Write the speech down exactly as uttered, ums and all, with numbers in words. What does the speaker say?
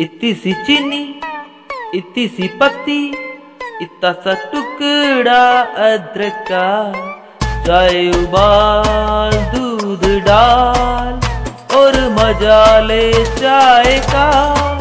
इतनी सी चीनी, इतनी सी पत्ती, इतना सा टुकड़ा अदरक का, चाय उबाल दूध डाल और मजा ले चाय का।